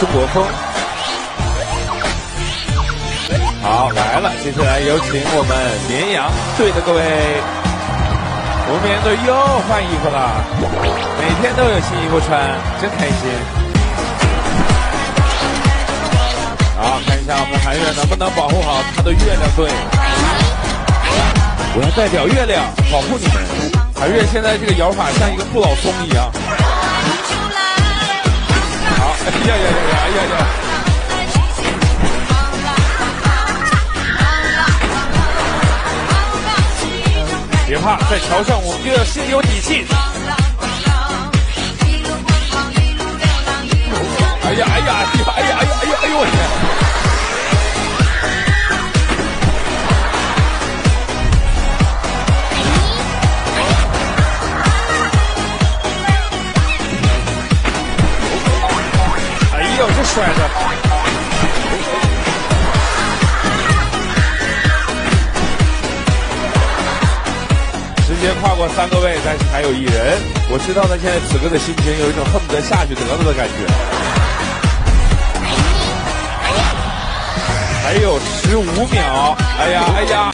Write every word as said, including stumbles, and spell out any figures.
中国风。好，来了，接下来有请我们绵阳队的各位。我们绵阳队又换衣服了，每天都有新衣服穿，真开心。 好，看一下我们韩月能不能保护好他的月亮队。我要代表月亮保护你们。韩月现在这个摇法像一个不老松一样。好，哎呀呀呀呀呀呀！别怕，在桥上我们就要先有底气。哎呀哎呀哎呀哎呀哎呀哎呦我天！ 帅的！直接跨过三个位，但是还有一人。我知道他现在此刻的心情有一种恨不得下去得了的感觉。还有十五秒，哎呀，哎呀！